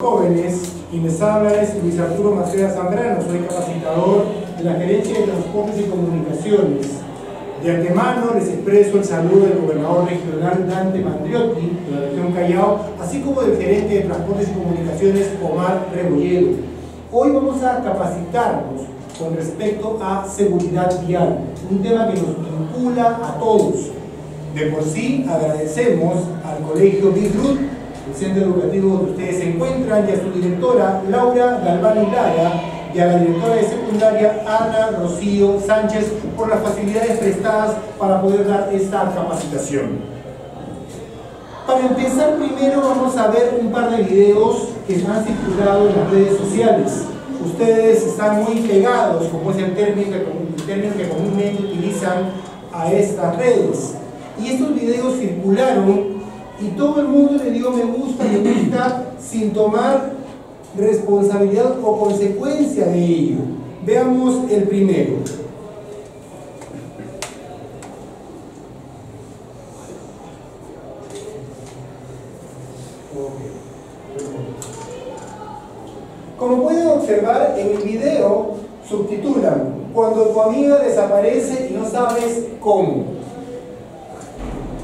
Jóvenes, y les habla es Luis Arturo Macías Zambrano, soy capacitador de la Gerencia de Transportes y Comunicaciones. De antemano les expreso el saludo del gobernador regional Dante Mandriotti, de la región Callao, así como del gerente de Transportes y Comunicaciones Omar Rebolledo. Hoy vamos a capacitarnos con respecto a seguridad vial, un tema que nos vincula a todos. De por sí agradecemos al Colegio I.E.P. B. Group, el centro educativo donde ustedes se encuentran, y a su directora Laura Galbani Lara y a la directora de secundaria Ana Rocío Sánchez por las facilidades prestadas para poder dar esta capacitación. Para empezar, primero vamos a ver un par de videos que han circulado en las redes sociales. Ustedes están muy pegados, como es el término que comúnmente utilizan, a estas redes. Y estos videos circularon y todo el mundo le dio me gusta, sin tomar responsabilidad o consecuencia de ello. Veamos el primero. Como pueden observar en el video, subtitulan "Cuando tu amiga desaparece y no sabes cómo".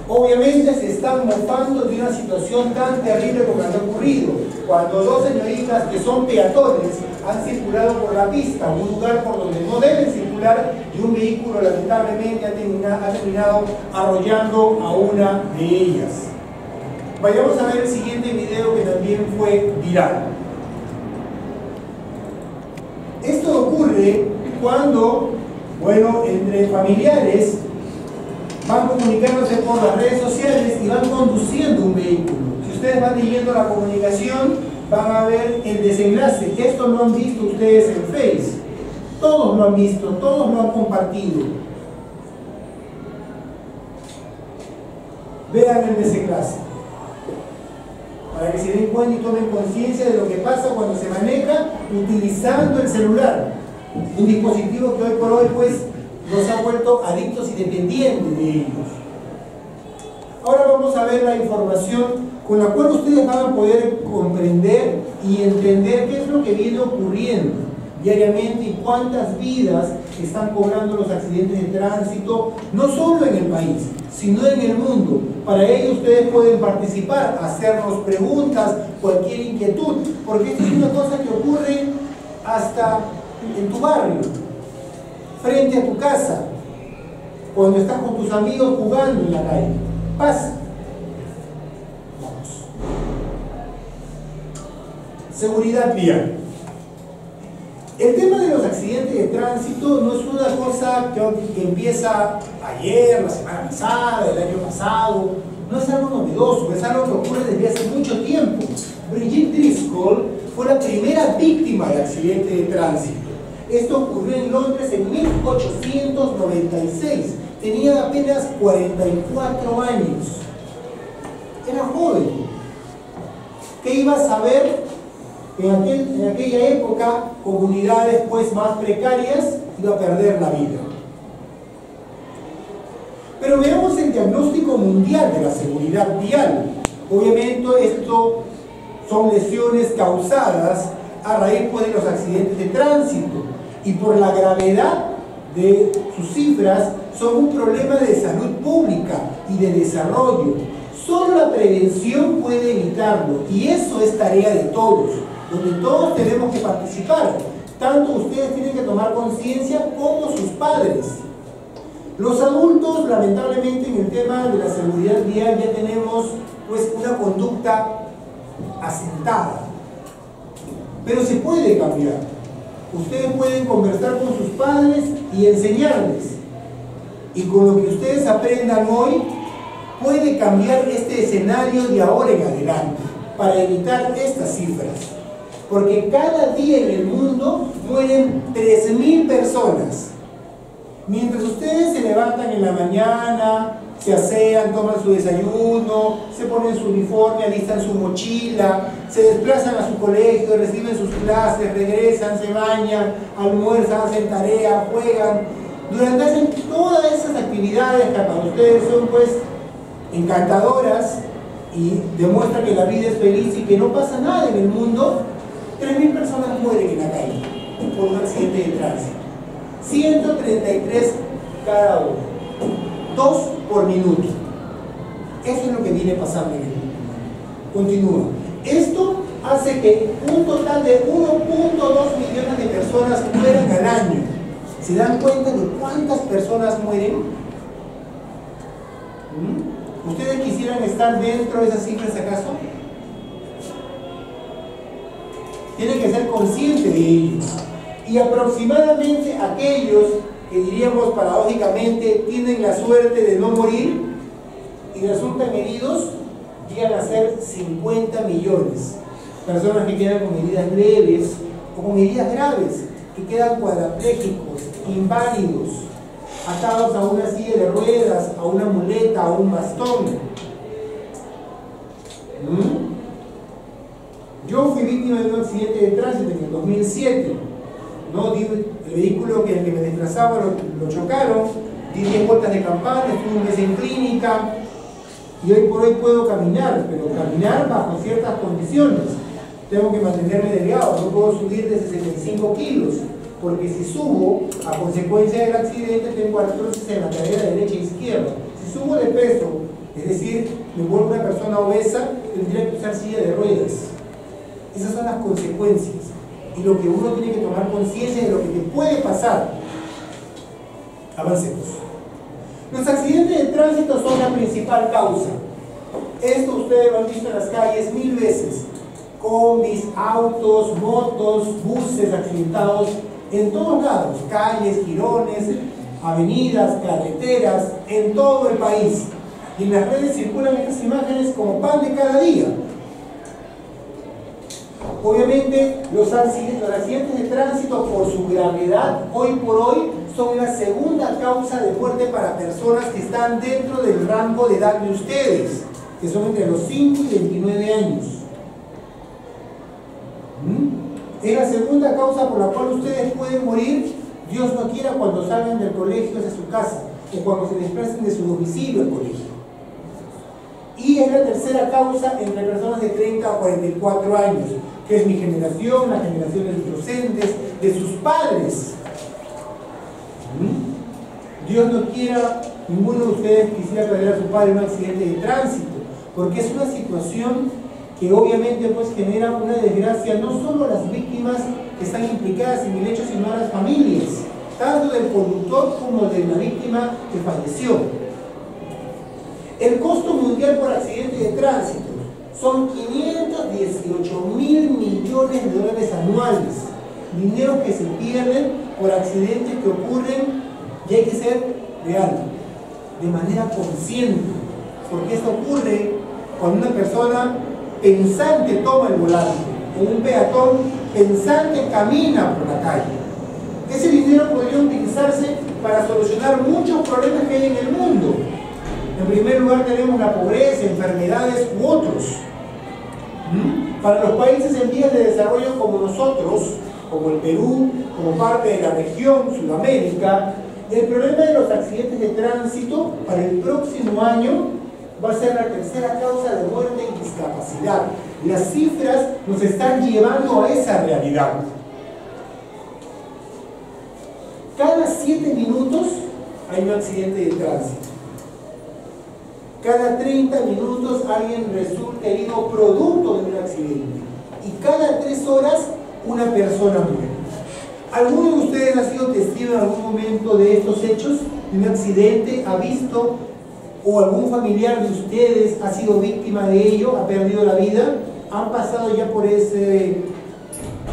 Obviamente se están mofando de una situación tan terrible como la que ha ocurrido, cuando dos señoritas que son peatones han circulado por la pista, un lugar por donde no deben circular, y un vehículo lamentablemente ha terminado arrollando a una de ellas. Vayamos a ver el siguiente video que también fue viral. Esto ocurre cuando, bueno, entre familiares van comunicándose por las redes sociales y van conduciendo un vehículo. Si ustedes van leyendo la comunicación, van a ver el desenlace. Esto lo han visto ustedes en Facebook. Todos lo han visto, todos lo han compartido. Vean el desenlace, para que se den cuenta y tomen conciencia de lo que pasa cuando se maneja utilizando el celular. Un dispositivo que hoy por hoy, pues, nos ha vuelto adictos y dependientes de ellos. Ahora vamos a ver la información con la cual ustedes van a poder comprender y entender qué es lo que viene ocurriendo diariamente y cuántas vidas están cobrando los accidentes de tránsito, no solo en el país, sino en el mundo. Para ello ustedes pueden participar, hacernos preguntas, cualquier inquietud, porque esta es una cosa que ocurre hasta en tu barrio, frente a tu casa, cuando estás con tus amigos jugando en la calle. Pasa. Vamos. Seguridad vial. El tema de los accidentes de tránsito no es una cosa que empieza ayer, la semana pasada, el año pasado. No es algo novedoso, es algo que ocurre desde hace mucho tiempo. Brigitte Driscoll fue la primera víctima de accidente de tránsito. Esto ocurrió en Londres en 1896, tenía apenas 44 años, era joven. ¿Qué iba a saber en aquella época? Comunidades, pues, más precarias, iba a perder la vida. Pero veamos el diagnóstico mundial de la seguridad vial. Obviamente esto son lesiones causadas a raíz, pues, de los accidentes de tránsito, y por la gravedad de sus cifras son un problema de salud pública y de desarrollo. Solo la prevención puede evitarlo, y eso es tarea de todos, donde todos tenemos que participar. Tanto ustedes tienen que tomar conciencia como sus padres. Los adultos, lamentablemente, en el tema de la seguridad vial ya tenemos, pues, una conducta asentada, pero se puede cambiar. Ustedes pueden conversar con sus padres y enseñarles. Y con lo que ustedes aprendan hoy, puede cambiar este escenario de ahora en adelante, para evitar estas cifras. Porque cada día en el mundo mueren 3.000 personas. Mientras ustedes se levantan en la mañana, se asean, toman su desayuno, se ponen su uniforme, alistan su mochila, se desplazan a su colegio, reciben sus clases, regresan, se bañan, almuerzan, hacen tarea, juegan. Durante todas esas actividades que para ustedes son, pues, encantadoras, y demuestra que la vida es feliz y que no pasa nada en el mundo, 3.000 personas mueren en la calle por un accidente de tránsito. 133 cada hora, 2 por minuto. Eso es lo que viene pasando en el mundo. Continúa. Esto hace que un total de 1.2 millones de personas mueran al año. ¿Se dan cuenta de cuántas personas mueren? ¿Ustedes quisieran estar dentro de esas cifras acaso? Tienen que ser conscientes de ello. Y aproximadamente aquellos que diríamos paradójicamente tienen la suerte de no morir y resultan heridos, llegan a ser 50 millones. Personas que quedan con heridas leves o con heridas graves, que quedan cuadraplégicos, inválidos, atados a una silla de ruedas, a una muleta, a un bastón. Yo fui víctima de un accidente de tránsito en el 2007. ¿No? El vehículo en el que me desplazaba lo chocaron, di 10 vueltas de campana, estuve un mes en clínica y hoy por hoy puedo caminar, pero caminar bajo ciertas condiciones. Tengo que mantenerme delgado, no puedo subir de 65 kilos, porque si subo, a consecuencia del accidente, tengo artrosis en la cadera derecha e izquierda. Si subo de peso, es decir, me vuelvo una persona obesa, tendría que usar silla de ruedas. Esas son las consecuencias. Y lo que uno tiene que tomar conciencia de lo que te puede pasar. Avancemos. Los accidentes de tránsito son la principal causa. Esto ustedes lo han visto en las calles mil veces. Combis, autos, motos, buses accidentados, en todos lados, calles, jirones, avenidas, carreteras, en todo el país. Y en las redes circulan estas imágenes como pan de cada día. Obviamente los accidentes de tránsito por su gravedad hoy por hoy son la segunda causa de muerte para personas que están dentro del rango de edad de ustedes, que son entre los 5 y 29 años. Es la segunda causa por la cual ustedes pueden morir, Dios no quiera, cuando salgan del colegio hacia su casa o cuando se desplacen de su domicilio al colegio. Y es la tercera causa entre personas de 30 a 44 años, que es mi generación, la generación de los docentes, de sus padres. Dios no quiera, ninguno de ustedes quisiera perder a su padre en un accidente de tránsito, porque es una situación que obviamente pues genera una desgracia no solo a las víctimas que están implicadas en el hecho, sino a las familias, tanto del conductor como de la víctima que falleció. El costo mundial por accidente de tránsito son 518.000 millones de dólares anuales, dinero que se pierden por accidentes que ocurren, y hay que ser real, de manera consciente, porque esto ocurre cuando una persona pensante toma el volante, o un peatón pensante camina por la calle. Ese dinero podría utilizarse para solucionar muchos problemas que hay en el mundo. En primer lugar tenemos la pobreza, enfermedades u otros. Para los países en vías de desarrollo como nosotros, como el Perú, como parte de la región Sudamérica, el problema de los accidentes de tránsito para el próximo año va a ser la tercera causa de muerte y discapacidad. Las cifras nos están llevando a esa realidad. Cada 7 minutos hay un accidente de tránsito. Cada 30 minutos alguien resulta herido producto de un accidente. Y cada 3 horas una persona muere. ¿Alguno de ustedes ha sido testigo en algún momento de estos hechos? ¿De un accidente? ¿Ha visto? ¿O algún familiar de ustedes ha sido víctima de ello? ¿Ha perdido la vida? ¿Han pasado ya por ese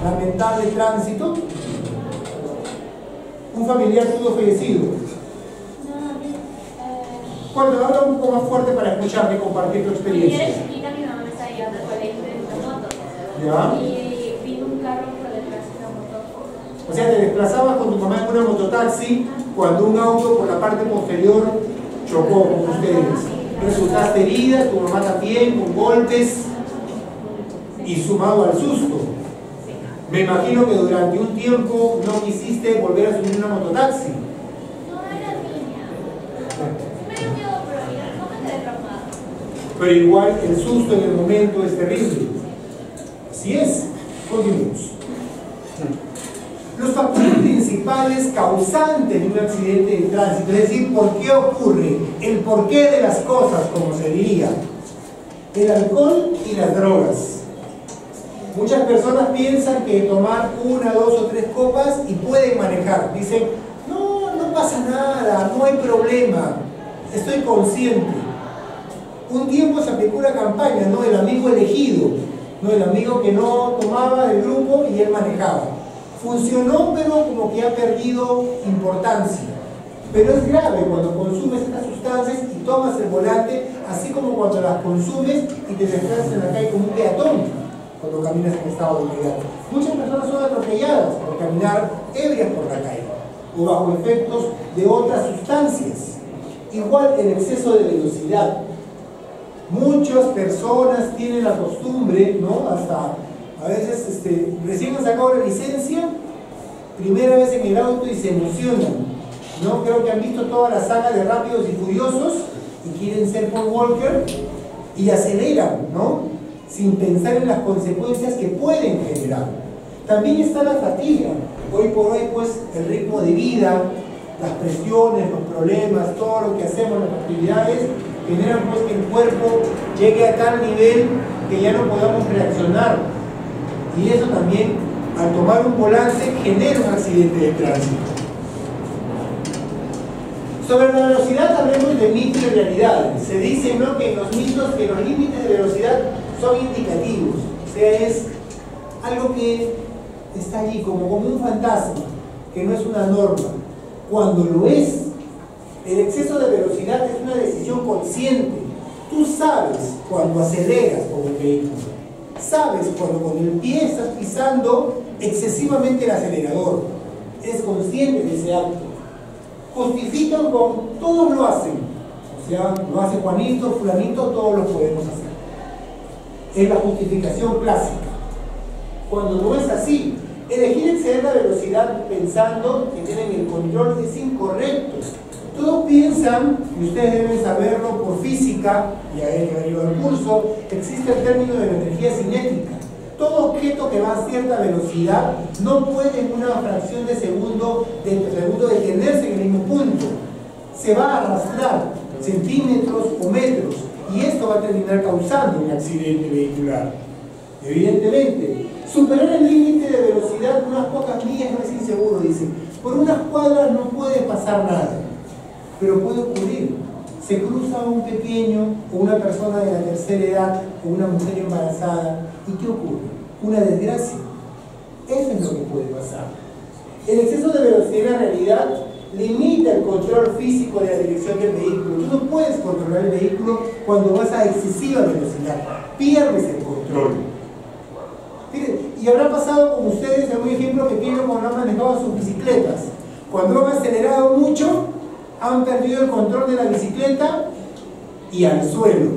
lamentable tránsito? ¿Un familiar tuvo fallecido? Cuando habla un poco más fuerte para escucharte y compartir tu experiencia. Yo era chiquita, mi mamá me estaba llevando al colegio en una moto. ¿Ya? Y vino un carro por detrás de una moto. O sea, te desplazabas con tu mamá en una mototaxi cuando un auto por la parte posterior chocó con ustedes. Resultaste herida, tu mamá también, con golpes y sumado al susto. Me imagino que durante un tiempo no quisiste volver a subir una mototaxi. pero igual el susto en el momento es terrible. Así es, continuamos. Los factores principales causantes de un accidente de tránsito, es decir, por qué ocurre, el porqué de las cosas, como se diría, el alcohol y las drogas. Muchas personas piensan que tomar una, dos o tres copas y pueden manejar. Dicen, no, no pasa nada, no hay problema, estoy consciente. Un tiempo se aplicó una campaña, ¿no? El amigo elegido, ¿no? El amigo que no tomaba del grupo y él manejaba. Funcionó, pero como que ha perdido importancia. Pero es grave cuando consumes estas sustancias y tomas el volante, así como cuando las consumes y te desplazas en la calle como un peatón, cuando caminas en estado de ebriedad. Muchas personas son atropelladas por caminar ebrias por la calle o bajo efectos de otras sustancias. Igual el exceso de velocidad. Muchas personas tienen la costumbre, ¿no? Hasta a veces recién han sacado la licencia, primera vez en el auto y se emocionan. ¿No? Creo que han visto toda la saga de Rápidos y Furiosos y quieren ser Paul Walker y aceleran, ¿no? Sin pensar en las consecuencias que pueden generar. También está la fatiga. Hoy por hoy, pues, el ritmo de vida, las presiones, los problemas, todo lo que hacemos, las actividades, generan pues que el cuerpo llegue a tal nivel que ya no podamos reaccionar. Y eso también, al tomar un volante, genera un accidente de tránsito. Sobre la velocidad hablemos de mitos y realidades. Se dice, ¿no?, que en los mitos, que los límites de velocidad son indicativos, o sea, es algo que está allí como un fantasma, que no es una norma. Cuando lo es, el exceso de velocidad es una decisión consciente. Tú sabes cuando aceleras con el vehículo, sabes cuando con el pie estás pisando excesivamente el acelerador, eres consciente de ese acto. Justifican con todos lo hacen, o sea, lo hace Juanito, Fulanito, todos lo podemos hacer. Es la justificación clásica. Cuando no es así, elegir exceder la velocidad pensando que tienen el control es incorrecto. Todos piensan, y ustedes deben saberlo por física, y a él que ha ido al curso, existe el término de la energía cinética. Todo objeto que va a cierta velocidad no puede en una fracción de segundo detenerse en el mismo punto. Se va a arrastrar centímetros o metros. Y esto va a terminar causando un accidente vehicular. Evidentemente, superar el límite de velocidad unas pocas millas no es inseguro, dicen. Por unas cuadras no puede pasar nada, pero puede ocurrir. Se cruza un pequeño o una persona de la tercera edad o una mujer embarazada. ¿Y qué ocurre? Una desgracia. Eso es lo que puede pasar. El exceso de velocidad en realidad limita el control físico de la dirección del vehículo. Tú no puedes controlar el vehículo cuando vas a excesiva velocidad. Pierdes el control. Miren, y habrá pasado con ustedes algún ejemplo que tienen cuando han manejado sus bicicletas. Cuando han acelerado mucho, han perdido el control de la bicicleta y al suelo.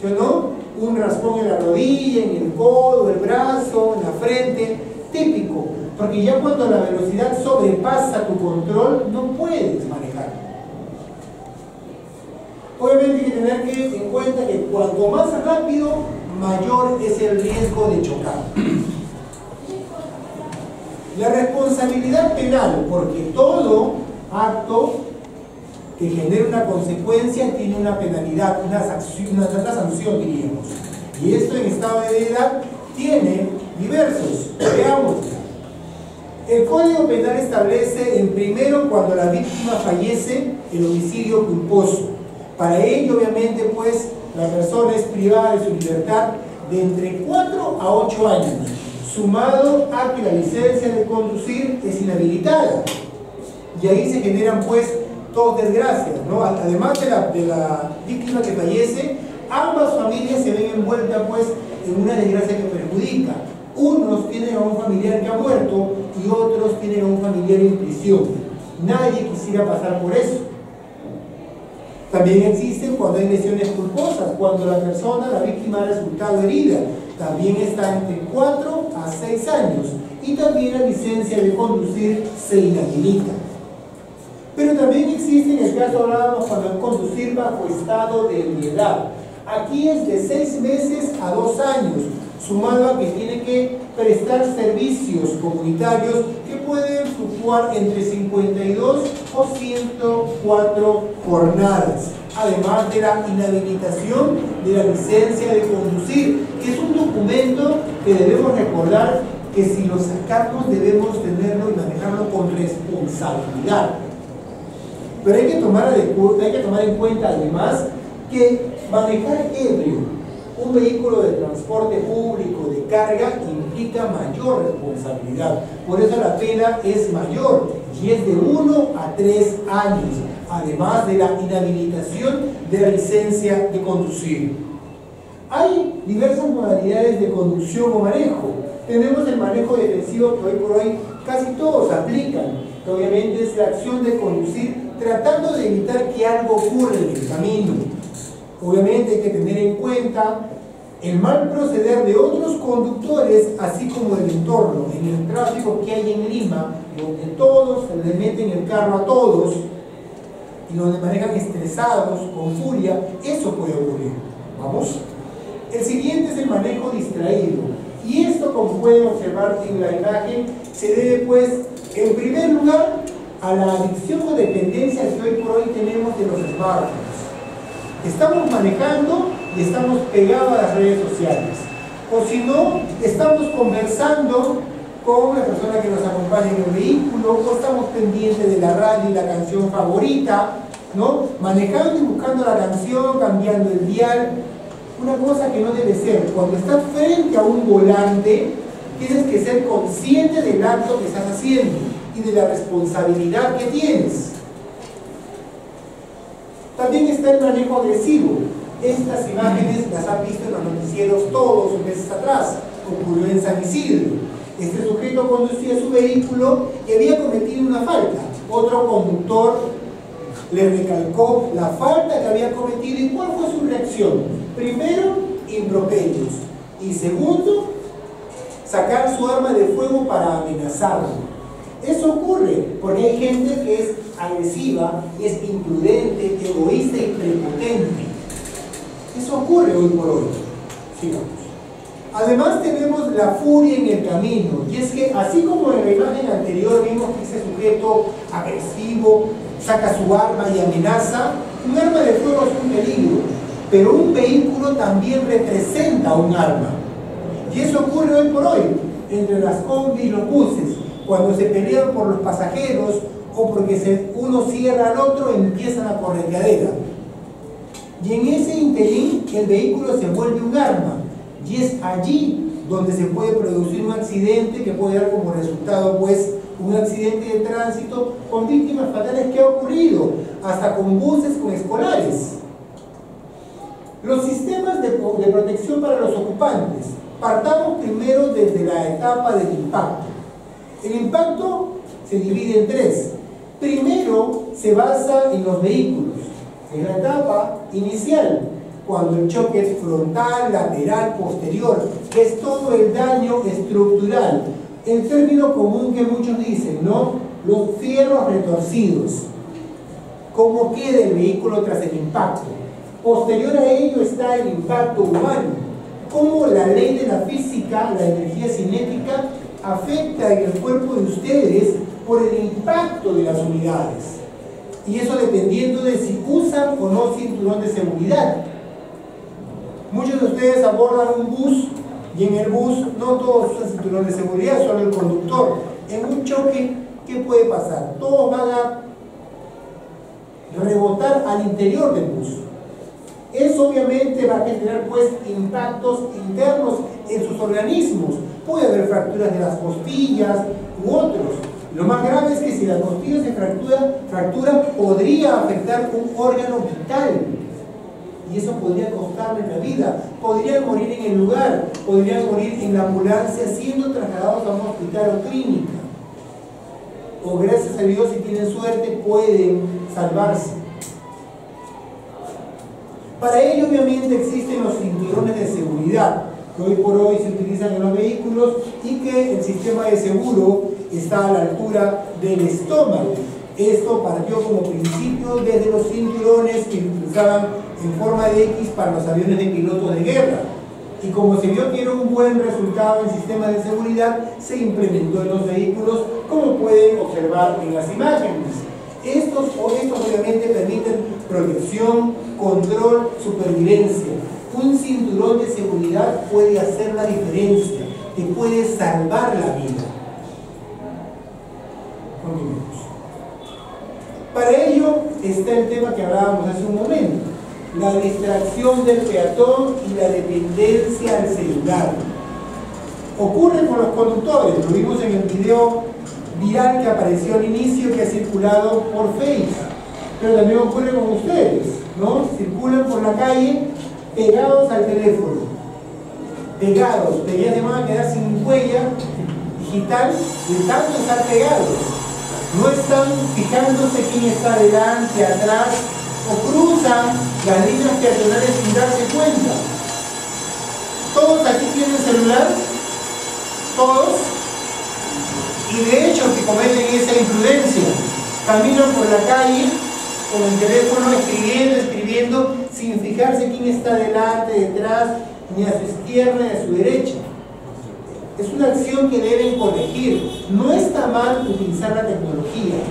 ¿Sí o no? Un raspón en la rodilla, en el codo, el brazo, en la frente. Típico. Porque ya cuando la velocidad sobrepasa tu control, no puedes manejar. Obviamente hay que tener en cuenta que cuanto más rápido, mayor es el riesgo de chocar. La responsabilidad penal, porque todo acto que genera una consecuencia tiene una penalidad, una sanción, diríamos. Y esto en estado de ebriedad tiene diversos. Veamos. El Código Penal establece en primero cuando la víctima fallece el homicidio culposo. Para ello, obviamente, pues, la persona es privada de su libertad de entre 4 a 8 años, sumado a que la licencia de conducir es inhabilitada. Y ahí se generan, pues, dos desgracias, ¿no? Además de la víctima que fallece, ambas familias se ven envueltas, pues, en una desgracia que perjudica. Unos tienen a un familiar que ha muerto y otros tienen a un familiar en prisión. Nadie quisiera pasar por eso. También existen cuando hay lesiones culposas, cuando la persona, la víctima, ha resultado herida. También está entre 4 a 6 años y también la licencia de conducir se inhabilita. Pero también existe en el caso hablábamos cuando conducir bajo estado de ebriedad. Aquí es de 6 meses a 2 años, sumado a que tiene que prestar servicios comunitarios que pueden fluctuar entre 52 o 104 jornadas, además de la inhabilitación de la licencia de conducir, que es un documento que debemos recordar que si lo sacamos debemos tenerlo y manejarlo con responsabilidad. Pero hay que tomar en cuenta además que manejar ebrio un vehículo de transporte público de carga implica mayor responsabilidad, por eso la pena es mayor y es de 1 a 3 años, además de la inhabilitación de la licencia de conducir. Hay diversas modalidades de conducción o manejo. Tenemos el manejo defensivo que hoy por hoy casi todos aplican, que obviamente es la acción de conducir tratando de evitar que algo ocurra en el camino. Obviamente hay que tener en cuenta el mal proceder de otros conductores, así como el entorno, en el tráfico que hay en Lima, donde todos le meten el carro a todos y donde manejan estresados, con furia. Eso puede ocurrir. ¿Vamos? El siguiente es el manejo distraído, y esto, como pueden observar en la imagen, se debe pues en primer lugar a la adicción o dependencia que hoy por hoy tenemos de los smartphones. Estamos manejando y estamos pegados a las redes sociales, o si no, estamos conversando con la persona que nos acompaña en el vehículo, o estamos pendientes de la radio y la canción favorita, ¿no? Manejando y buscando la canción, cambiando el dial. Una cosa que no debe ser: cuando estás frente a un volante, tienes que ser consciente del acto que estás haciendo y de la responsabilidad que tienes. También está el manejo agresivo. Estas imágenes las han visto en los noticieros todos los meses atrás. Ocurrió en San Isidro. Este sujeto conducía su vehículo y había cometido una falta. Otro conductor le recalcó la falta que había cometido. ¿Y cuál fue su reacción? Primero, improperios, y segundo, sacar su arma de fuego para amenazarlo. Eso ocurre porque hay gente que es agresiva, es imprudente, egoísta y prepotente. Eso ocurre hoy por hoy. Sigamos. Además tenemos la furia en el camino, y es que así como en la imagen anterior vimos que ese sujeto agresivo saca su arma y amenaza, un arma de fuego es un peligro, pero un vehículo también representa un arma, y eso ocurre hoy por hoy entre las combis y los buses. Cuando se pelean por los pasajeros o porque uno cierra al otro, empiezan la correteadera, y en ese interín el vehículo se vuelve un arma, y es allí donde se puede producir un accidente que puede dar como resultado pues un accidente de tránsito con víctimas fatales que ha ocurrido hasta con buses, con escolares. Los sistemas de protección para los ocupantes. Partamos primero desde la etapa del impacto. El impacto se divide en tres. Primero se basa en los vehículos, en la etapa inicial, cuando el choque es frontal, lateral, posterior, es todo el daño estructural. El término común que muchos dicen, ¿no? Los fierros retorcidos. ¿Cómo queda el vehículo tras el impacto? Posterior a ello está el impacto humano. ¿Cómo la ley de la física, la energía cinética, afecta en el cuerpo de ustedes por el impacto de las unidades? Y eso dependiendo de si usan o no cinturón de seguridad. Muchos de ustedes abordan un bus y en el bus no todos usan cinturón de seguridad, solo el conductor. En un choque, ¿qué puede pasar? Todos van a rebotar al interior del bus. Eso obviamente va a generar pues impactos internos en sus organismos. Puede haber fracturas de las costillas u otros. Lo más grave es que si la costilla se fractura podría afectar un órgano vital, y eso podría costarle la vida. Podrían morir en el lugar, podrían morir en la ambulancia siendo trasladados a un hospital o clínica, o gracias a Dios si tienen suerte pueden salvarse. Para ello obviamente existen los cinturones de seguridad que hoy por hoy se utilizan en los vehículos, y que el sistema de seguro está a la altura del estómago. Esto partió como principio desde los cinturones que utilizaban en forma de X para los aviones de pilotos de guerra. Y como se vio que era un buen resultado en sistemas de seguridad, se implementó en los vehículos, como pueden observar en las imágenes. Estos obviamente permiten protección, control, supervivencia. Un cinturón de seguridad puede hacer la diferencia, te puede salvar la vida. Continuamos. Para ello está el tema que hablábamos hace un momento, la distracción del peatón y la dependencia al celular. Ocurre con los conductores, lo vimos en el video viral que apareció al inicio, que ha circulado por Facebook, pero también ocurre con ustedes, ¿no? Circulan por la calle pegados al teléfono, pegados, ya se van a quedar sin huella digital de tanto estar pegados. No están fijándose quién está delante, atrás, o cruzan las líneas peatonales sin darse cuenta. ¿Todos aquí tienen celular? ¿Todos? Y de hecho que cometen esa imprudencia, caminan por la calle con el teléfono escribiendo, sin fijarse quién está delante, detrás, ni a su izquierda ni a su derecha. Es una acción que deben corregir. No está mal utilizar la tecnología,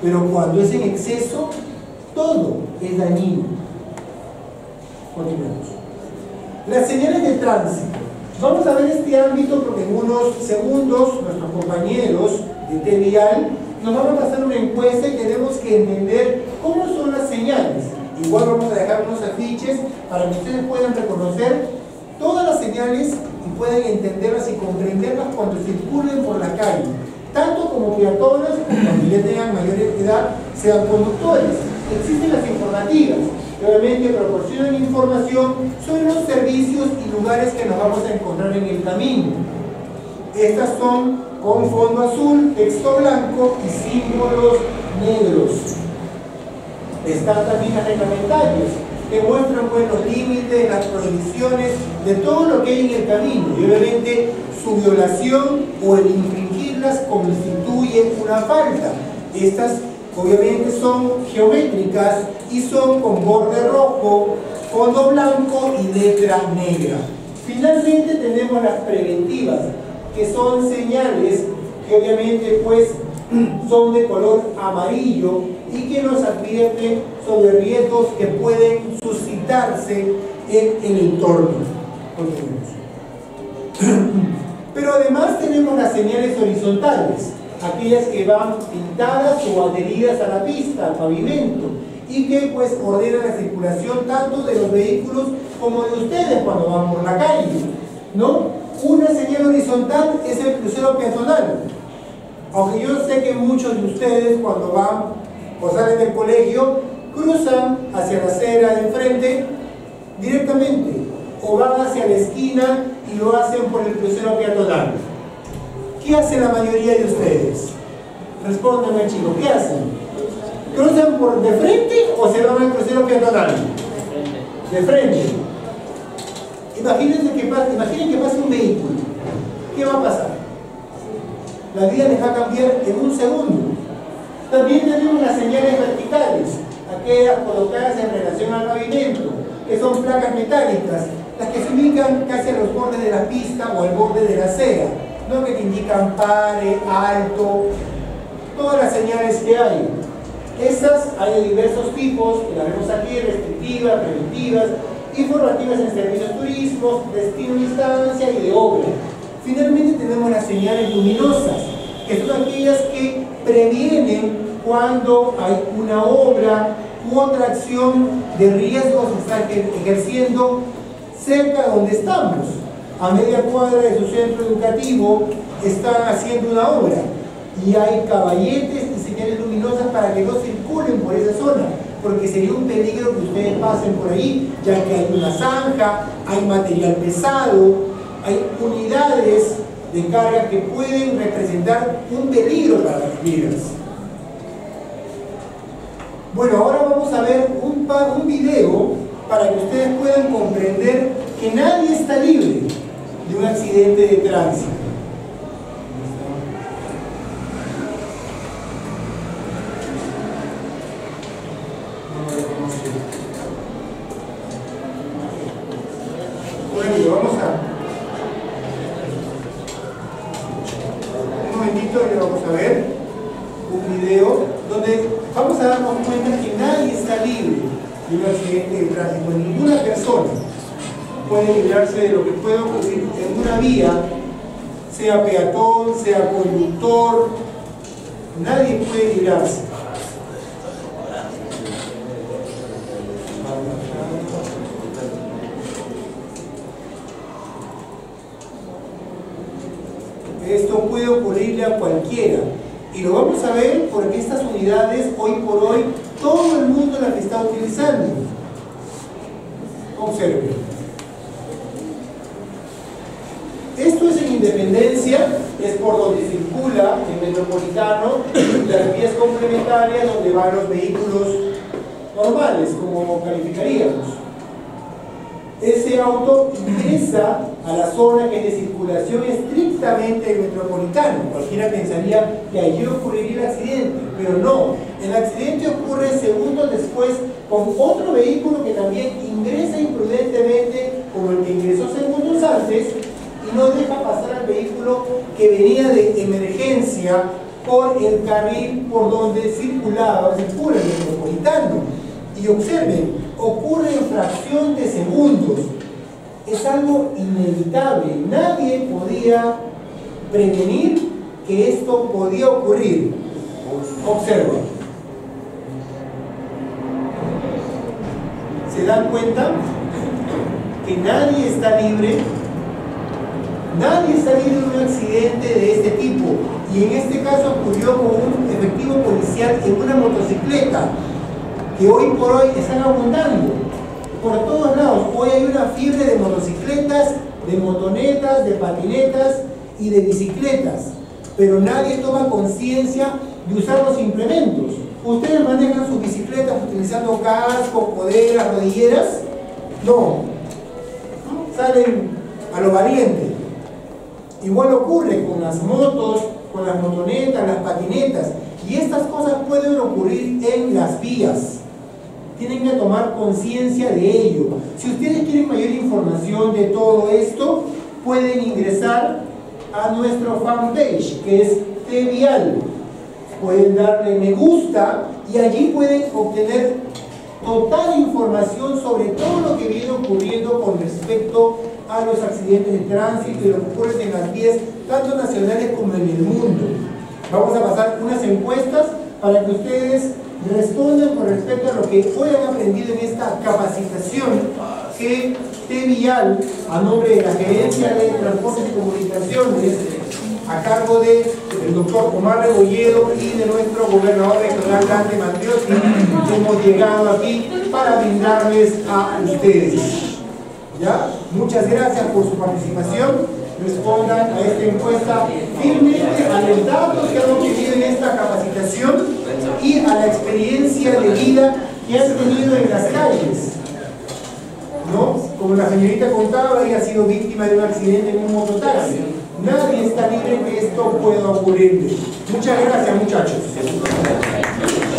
pero cuando es en exceso, todo es dañino. Continuamos. Las señales de tránsito. Vamos a ver este ámbito porque en unos segundos nuestros compañeros de TVial nos van a pasar una encuesta y tenemos que entender cómo son las señales. Igual vamos a dejar unos afiches para que ustedes puedan reconocer todas las señales y puedan entenderlas y comprenderlas cuando circulen por la calle, tanto como peatones, cuando ya tengan mayor edad, sean conductores. Existen las informativas, que obviamente proporcionan información sobre los servicios y lugares que nos vamos a encontrar en el camino. Estas son con fondo azul, texto blanco y símbolos negros. Están también las reglamentarias, que muestran pues, los límites, las prohibiciones de todo lo que hay en el camino, y obviamente su violación o el infringirlas constituye una falta. Estas obviamente son geométricas y son con borde rojo, fondo blanco y letra negra. Finalmente tenemos las preventivas, que son señales que obviamente pues son de color amarillo y que nos advierten sobre riesgos que pueden suscitarse en el entorno. Pero además tenemos las señales horizontales, aquellas que van pintadas o adheridas a la pista, al pavimento, y que pues ordenan la circulación tanto de los vehículos como de ustedes cuando van por la calle, ¿no? Una señal horizontal es el crucero peatonal. Aunque yo sé que muchos de ustedes cuando van o salen del colegio cruzan hacia la acera de enfrente directamente o van hacia la esquina y lo hacen por el crucero peatonal. ¿Qué hace la mayoría de ustedes? Respóndanme, chicos, ¿qué hacen? ¿Cruzan por de frente o se van al crucero peatonal? De frente. Imaginen que pase un vehículo. ¿Qué va a pasar? La vida les va a cambiar en un segundo. También tenemos las señales verticales, aquellas colocadas en relación al pavimento, que son placas metálicas, las que se ubican casi a los bordes de la pista o al borde de la acera, ¿no? Que te indican pare, alto, todas las señales que hay. Esas hay de diversos tipos, que las vemos aquí, restrictivas, preventivas, informativas en servicios turismos, destino, distancia y de obra. Finalmente tenemos las señales luminosas, que son aquellas que previenen cuando hay una obra u otra acción de riesgo que está ejerciendo cerca de donde estamos. A media cuadra de su centro educativo están haciendo una obra y hay caballetes y señales luminosas para que no circulen por esa zona, porque sería un peligro que ustedes pasen por ahí, ya que hay una zanja, hay material pesado, hay unidades de carga que pueden representar un peligro para las vidas. Bueno, ahora vamos a ver un video para que ustedes puedan comprender que nadie está libre de un accidente de tránsito. Bueno, vamos a... Un momentito y vamos a ver un video donde vamos a darnos cuenta que nadie está libre de un accidente de tráfico. Ninguna persona puede librarse de lo que pueda ocurrir en una vía, sea peatón, sea conductor, nadie puede librarse. Esto puede ocurrirle a cualquiera y lo vamos a ver porque estas unidades hoy por hoy todo el mundo las está utilizando. Observen, esto es en Independencia, es por donde circula el Metropolitano, las vías complementarias donde van los vehículos normales, como calificaríamos. Ese auto ingresa a la zona que es de circulación estrictamente del Metropolitano. Cualquiera pensaría que allí ocurriría el accidente, pero no. El accidente ocurre segundos después con otro vehículo que también ingresa imprudentemente, como el que ingresó segundos antes, y no deja pasar al vehículo que venía de emergencia por el carril por donde circula el Metropolitano. Y observen, ocurre en fracción de segundos. Es algo inevitable. Nadie podía prevenir que esto podía ocurrir. Observen. ¿Se dan cuenta que nadie está libre? Nadie está libre de un accidente de este tipo. Y en este caso ocurrió con un efectivo policial en una motocicleta, que hoy por hoy están abundando por todos lados. Hoy hay una fiebre de motocicletas, de motonetas, de patinetas y de bicicletas, pero nadie toma conciencia de usar los implementos. ¿Ustedes manejan sus bicicletas utilizando cascos, coderas, rodilleras? No, salen a lo valiente. Igual ocurre con las motos, con las motonetas, las patinetas, y estas cosas pueden ocurrir en las vías. Tienen que tomar conciencia de ello. Si ustedes quieren mayor información de todo esto, pueden ingresar a nuestro fanpage, que es TVial. Pueden darle me gusta y allí pueden obtener total información sobre todo lo que viene ocurriendo con respecto a los accidentes de tránsito y lo que ocurre en las vías, tanto nacionales como en el mundo. Vamos a pasar unas encuestas para que ustedes respondan con respecto a lo que hoy han aprendido en esta capacitación que TVial, a nombre de la Gerencia de Transportes y Comunicaciones, a cargo del doctor Omar Rebolledo y de nuestro gobernador regional Dante Mandriotti, hemos llegado aquí para brindarles a ustedes. ¿Ya? Muchas gracias por su participación. Respondan a esta encuesta firmemente a los datos que han obtenido en esta capacitación y a la experiencia de vida que han tenido en las calles, ¿no? Como la señorita contaba, ella ha sido víctima de un accidente en un mototaxi. Nadie está libre que esto pueda ocurrirle. Muchas gracias, muchachos.